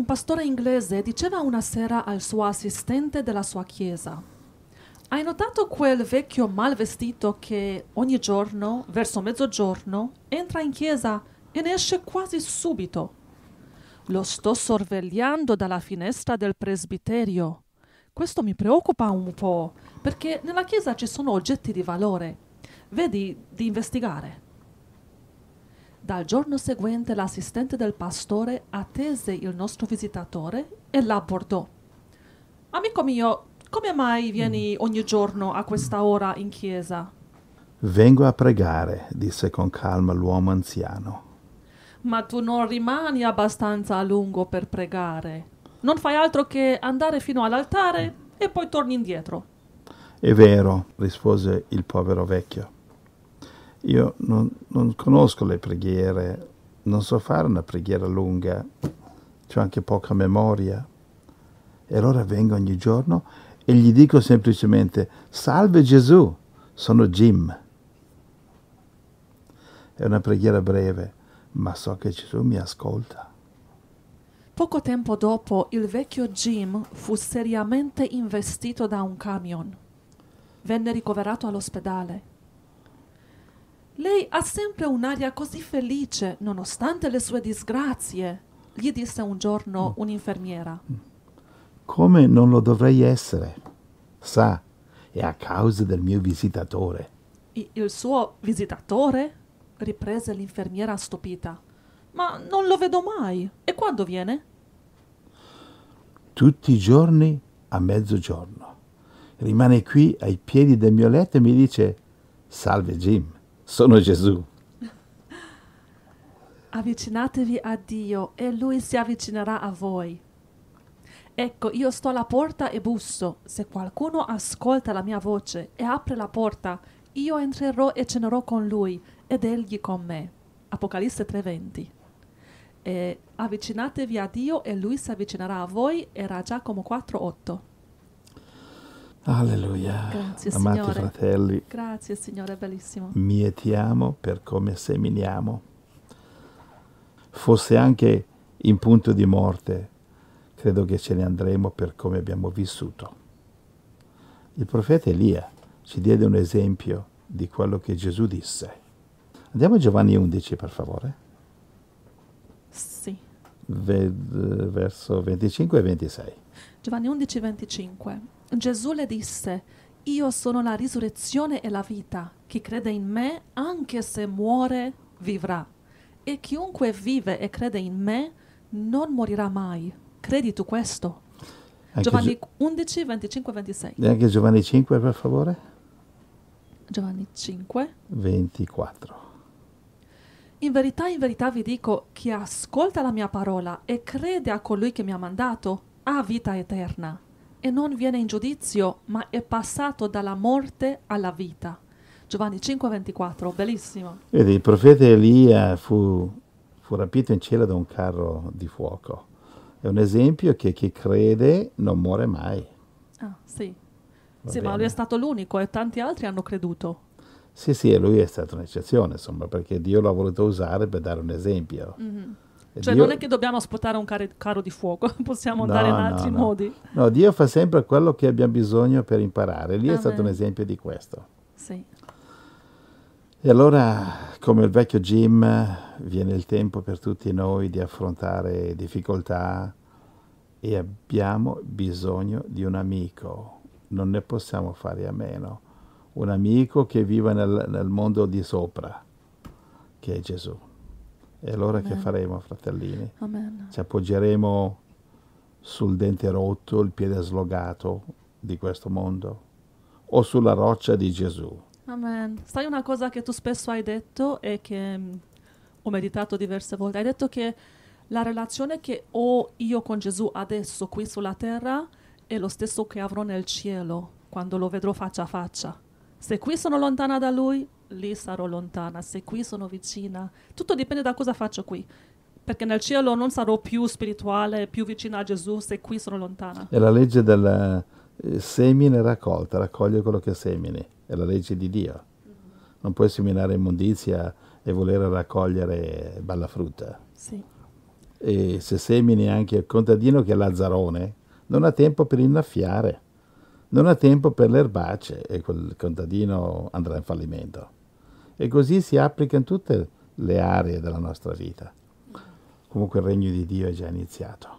Un pastore inglese diceva una sera al suo assistente della sua chiesa: hai notato quel vecchio mal vestito che ogni giorno, verso mezzogiorno, entra in chiesa e ne esce quasi subito? Lo sto sorvegliando dalla finestra del presbiterio. Questo mi preoccupa un po', perché nella chiesa ci sono oggetti di valore. Vedi di investigare. Dal giorno seguente l'assistente del pastore attese il nostro visitatore e l'abbordò. Amico mio, come mai vieni ogni giorno a questa ora in chiesa? Vengo a pregare, disse con calma l'uomo anziano. Ma tu non rimani abbastanza a lungo per pregare. Non fai altro che andare fino all'altare e poi torni indietro. È vero, rispose il povero vecchio. Io non conosco le preghiere, non so fare una preghiera lunga, c'ho anche poca memoria. E allora vengo ogni giorno e gli dico semplicemente: salve Gesù, sono Jim. È una preghiera breve, ma so che Gesù mi ascolta. Poco tempo dopo il vecchio Jim fu seriamente investito da un camion. Venne ricoverato all'ospedale. Lei ha sempre un'aria così felice, nonostante le sue disgrazie, gli disse un giorno un'infermiera. Come non lo dovrei essere? Sa, è a causa del mio visitatore. Il suo visitatore? Riprese l'infermiera stupita. Ma non lo vedo mai. E quando viene? Tutti i giorni a mezzogiorno. Rimane qui ai piedi del mio letto e mi dice: salve Jim. Sono Gesù. Avvicinatevi a Dio e Lui si avvicinerà a voi. Ecco, io sto alla porta e busso. Se qualcuno ascolta la mia voce e apre la porta, io entrerò e cenerò con Lui ed Egli con me. Apocalisse 3:20. E avvicinatevi a Dio e Lui si avvicinerà a voi era Giacomo 4:8. Alleluia. Grazie, amati Signore. Fratelli, grazie Signore, bellissimo. Mietiamo per come seminiamo. Fosse anche in punto di morte, credo che ce ne andremo per come abbiamo vissuto. Il profeta Elia ci diede un esempio di quello che Gesù disse. Andiamo a Giovanni 11, per favore. Sì. Verso 25 e 26. Giovanni 11, 25. Gesù le disse: io sono la risurrezione e la vita. Chi crede in me, anche se muore, vivrà. E chiunque vive e crede in me, non morirà mai. Credi tu questo? Anche Giovanni 11, 25, 26. E anche Giovanni 5, per favore. Giovanni 5. 24. In verità vi dico, chi ascolta la mia parola e crede a colui che mi ha mandato, ha vita eterna. E non viene in giudizio, ma è passato dalla morte alla vita. Giovanni 5,24, bellissimo. Vedi, il profeta Elia fu rapito in cielo da un carro di fuoco. È un esempio che chi crede non muore mai. Ah, sì. Sì, ma lui è stato l'unico e tanti altri hanno creduto. Sì, e lui è stato un'eccezione, insomma, perché Dio l'ha voluto usare per dare un esempio. Mm-hmm. Cioè Dio... non è che dobbiamo sputare un carro di fuoco, possiamo andare in altri modi. No, Dio fa sempre quello che abbiamo bisogno per imparare. Lì è stato un esempio di questo. Sì. E allora, come il vecchio Jim, viene il tempo per tutti noi di affrontare difficoltà e abbiamo bisogno di un amico. Non ne possiamo fare a meno. Un amico che viva nel mondo di sopra, che è Gesù. E allora Amen. Che faremo, fratellini? Amen. Ci appoggeremo sul dente rotto, il piede slogato di questo mondo, o sulla roccia di Gesù. Amen. Sai una cosa che tu spesso hai detto e che ho meditato diverse volte? Hai detto che la relazione che ho io con Gesù adesso qui sulla terra è lo stesso che avrò nel cielo, quando lo vedrò faccia a faccia. Se qui sono lontana da Lui, lì sarò lontana, se qui sono vicina. Tutto dipende da cosa faccio qui, perché nel cielo non sarò più spirituale, più vicina a Gesù, se qui sono lontana. È la legge del semina e raccolta, raccoglie quello che semini, è la legge di Dio. Non puoi seminare immondizia e voler raccogliere bella frutta. Sì. e se semini anche al contadino che è lazzarone, non ha tempo per innaffiare, non ha tempo per le erbacce e quel contadino andrà in fallimento. E così si applica in tutte le aree della nostra vita. Comunque il regno di Dio è già iniziato.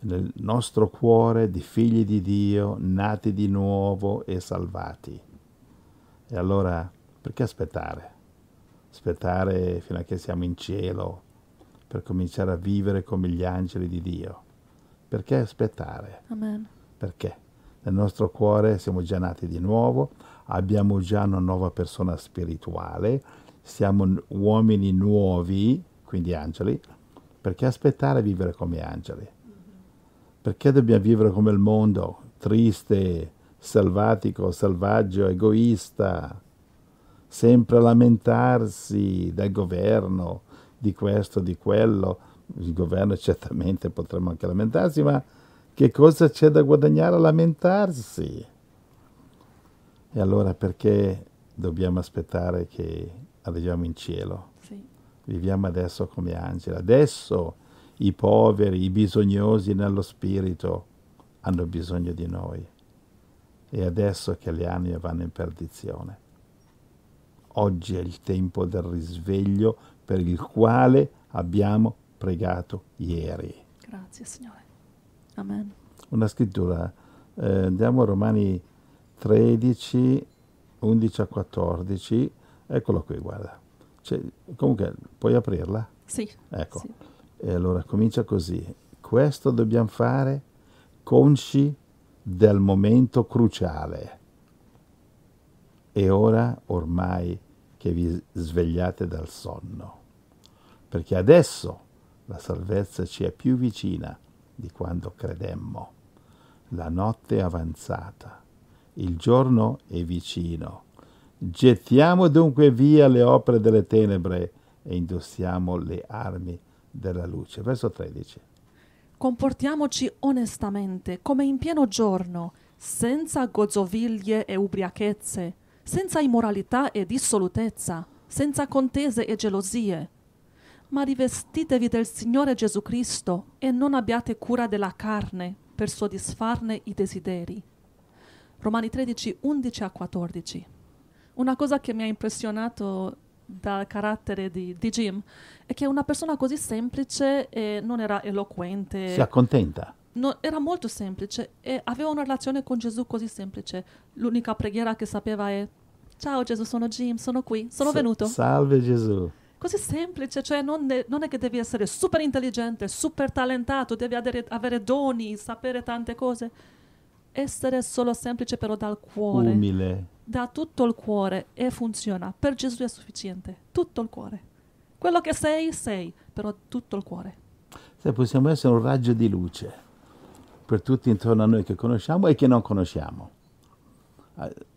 Nel nostro cuore di figli di Dio, nati di nuovo e salvati. E allora perché aspettare? Aspettare fino a che siamo in cielo per cominciare a vivere come gli angeli di Dio. Perché aspettare? Amen. Perché? Nel nostro cuore siamo già nati di nuovo, abbiamo già una nuova persona spirituale, siamo uomini nuovi, quindi angeli. Perché aspettare a vivere come angeli? Perché dobbiamo vivere come il mondo, triste, selvatico, selvaggio, egoista, sempre a lamentarsi del governo, di questo, di quello? Il governo certamente potremmo anche lamentarsi, ma che cosa c'è da guadagnare a lamentarsi? E allora perché dobbiamo aspettare che arriviamo in cielo? Sì. Viviamo adesso come angeli, adesso. I poveri, i bisognosi nello spirito hanno bisogno di noi. E adesso che le anime vanno in perdizione. Oggi è il tempo del risveglio per il quale abbiamo pregato ieri. Grazie Signore. Amen. Una scrittura. Andiamo a Romani 13, 11 a 14. Eccolo qui, guarda. Comunque, puoi aprirla? Sì. Ecco. Sì. E allora comincia così. Questo dobbiamo fare consci del momento cruciale. E ora ormai che vi svegliate dal sonno. Perché adesso la salvezza ci è più vicina di quando credemmo. La notte è avanzata, il giorno è vicino. Gettiamo dunque via le opere delle tenebre e indossiamo le armi della luce. Verso 13. Comportiamoci onestamente, come in pieno giorno, senza gozzoviglie e ubriachezze, senza immoralità e dissolutezza, senza contese e gelosie. Ma rivestitevi del Signore Gesù Cristo e non abbiate cura della carne per soddisfarne i desideri. Romani 13, 11 a 14. Una cosa che mi ha impressionato dal carattere di Jim è che è una persona così semplice e non era eloquente. Si accontenta. No, era molto semplice e aveva una relazione con Gesù così semplice. L'unica preghiera che sapeva è: ciao Gesù, sono Jim, sono qui, sono venuto. Salve Gesù. Così semplice, cioè non è che devi essere super intelligente, super talentato, devi avere doni, sapere tante cose. Essere solo semplice però dal cuore. Umile. Da tutto il cuore e funziona. Per Gesù è sufficiente. Tutto il cuore. Quello che sei, sei, però tutto il cuore. Se possiamo essere un raggio di luce per tutti intorno a noi che conosciamo e che non conosciamo.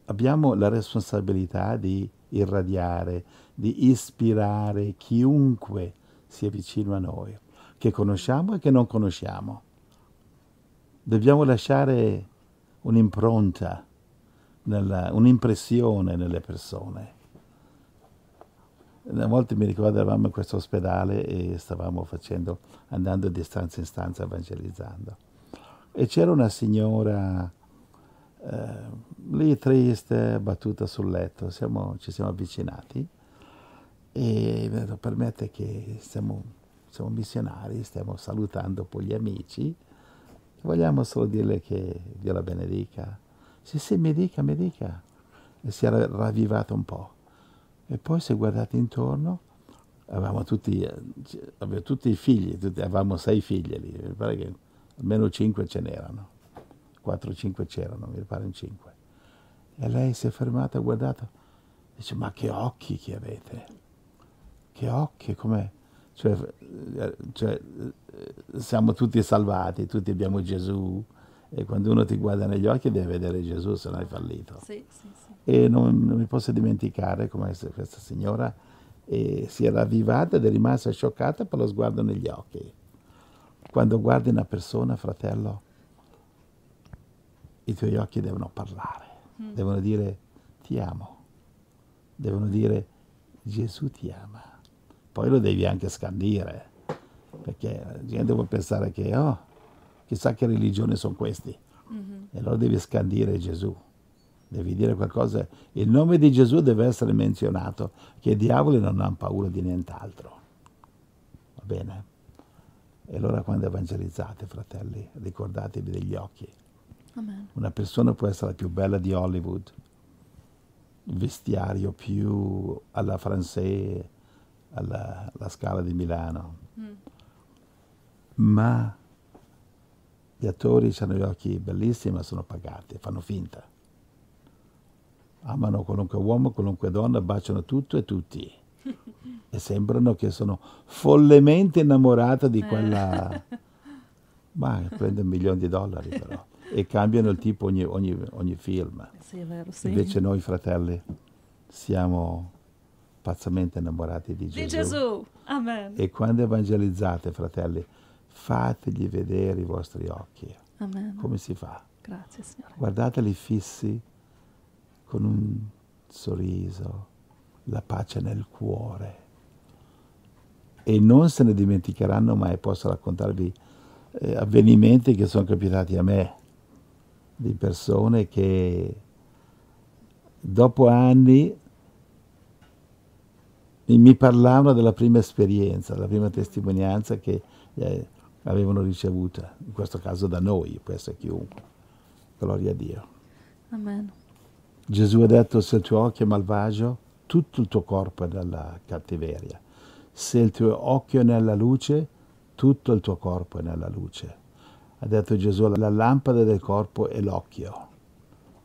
Abbiamo la responsabilità di irradiare, di ispirare chiunque sia vicino a noi, che conosciamo e che non conosciamo. Dobbiamo lasciare un'impronta, un'impressione nelle persone. A volte mi ricordo, eravamo in questo ospedale e stavamo andando di stanza in stanza evangelizzando. E c'era una signora lì triste, battuta sul letto. Ci siamo avvicinati e mi ha detto: permette che siamo missionari, stiamo salutando poi gli amici. Vogliamo solo dirle che Dio la benedica. Sì, mi dica. E si era ravvivata un po'. E poi si è guardata intorno, avevamo tutti i figli, avevamo 6 figli lì, mi pare che almeno 5 ce n'erano, 4 o 5 c'erano, mi pare in 5. E lei si è fermata, ha guardato, dice: ma che occhi che avete, che occhi, come... Cioè, siamo tutti salvati, tutti abbiamo Gesù, e quando uno ti guarda negli occhi deve vedere Gesù, se no hai fallito. Sì. E non mi posso dimenticare come questa signora si era avvivata ed è rimasta scioccata per lo sguardo negli occhi. Quando guardi una persona, fratello, i tuoi occhi devono parlare, devono dire ti amo, devono dire Gesù ti ama. Poi lo devi anche scandire, perché la gente può pensare che chissà che religione sono questi, e allora devi scandire Gesù, devi dire qualcosa, il nome di Gesù deve essere menzionato, che i diavoli non hanno paura di nient'altro, va bene? E allora quando evangelizzate, fratelli, ricordatevi degli occhi. Amen. Una persona può essere la più bella di Hollywood, il vestiario più alla Française, alla Scala di Milano, ma gli attori hanno gli occhi bellissimi ma sono pagati, fanno finta. Amano qualunque uomo, qualunque donna, baciano tutto e tutti. E sembrano che sono follemente innamorata di quella... Ma prende $1.000.000 però. E cambiano il tipo ogni film. Sì, è vero, sì. Invece noi, fratelli, siamo pazzamente innamorati di Gesù. Di Gesù, amen. E quando evangelizzate, fratelli, fategli vedere i vostri occhi. Amen. Come si fa? Grazie, Signore. Guardateli fissi con un sorriso, la pace nel cuore, e non se ne dimenticheranno mai. Posso raccontarvi avvenimenti che sono capitati a me, di persone che dopo anni mi parlavano della prima esperienza, della prima testimonianza che avevano ricevuta, in questo caso da noi, può essere chiunque. Gloria a Dio. Amen. Gesù ha detto, se il tuo occhio è malvagio, tutto il tuo corpo è nella cattiveria. Se il tuo occhio è nella luce, tutto il tuo corpo è nella luce. Ha detto Gesù, la lampada del corpo è l'occhio.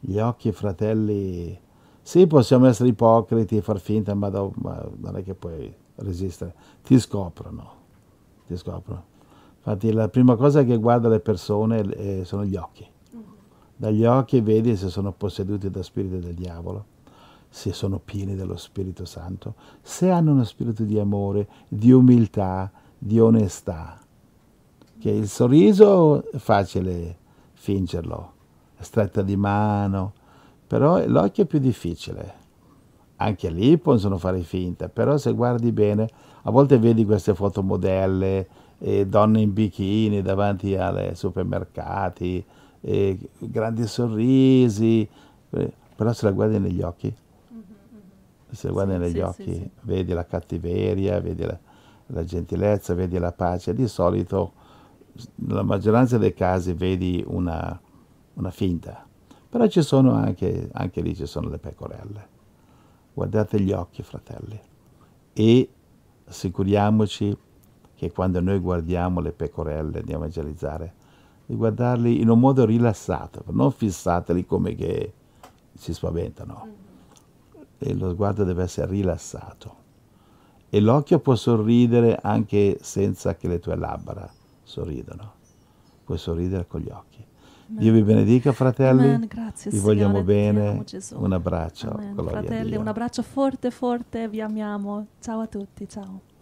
Gli occhi, fratelli, sì, possiamo essere ipocriti, far finta, ma non è che puoi resistere. Ti scoprono, ti scoprono. Infatti la prima cosa che guarda le persone sono gli occhi. Dagli occhi vedi se sono posseduti da spirito del diavolo, se sono pieni dello Spirito Santo, se hanno uno spirito di amore, di umiltà, di onestà. Che il sorriso è facile fingerlo, è stretta di mano, però l'occhio è più difficile. Anche lì possono fare finta, però se guardi bene, a volte vedi queste fotomodelle, donne in bikini davanti ai supermercati, e grandi sorrisi, però se la guardi negli occhi, se la guardi negli occhi, sì. Vedi la cattiveria, vedi la gentilezza, vedi la pace. Di solito, nella maggioranza dei casi, vedi una finta, però ci sono anche lì ci sono le pecorelle. Guardate gli occhi, fratelli, e assicuriamoci che quando noi guardiamo le pecorelle, andiamo a evangelizzare, di guardarli in un modo rilassato, non fissateli come che si spaventano. E lo sguardo deve essere rilassato. E l'occhio può sorridere anche senza che le tue labbra sorridano. Puoi sorridere con gli occhi. Amen. Dio vi benedica, fratelli. Amen, grazie, vi vogliamo, Signore, bene. Un abbraccio. Amen, fratelli, un abbraccio forte, forte. Vi amiamo. Ciao a tutti, ciao.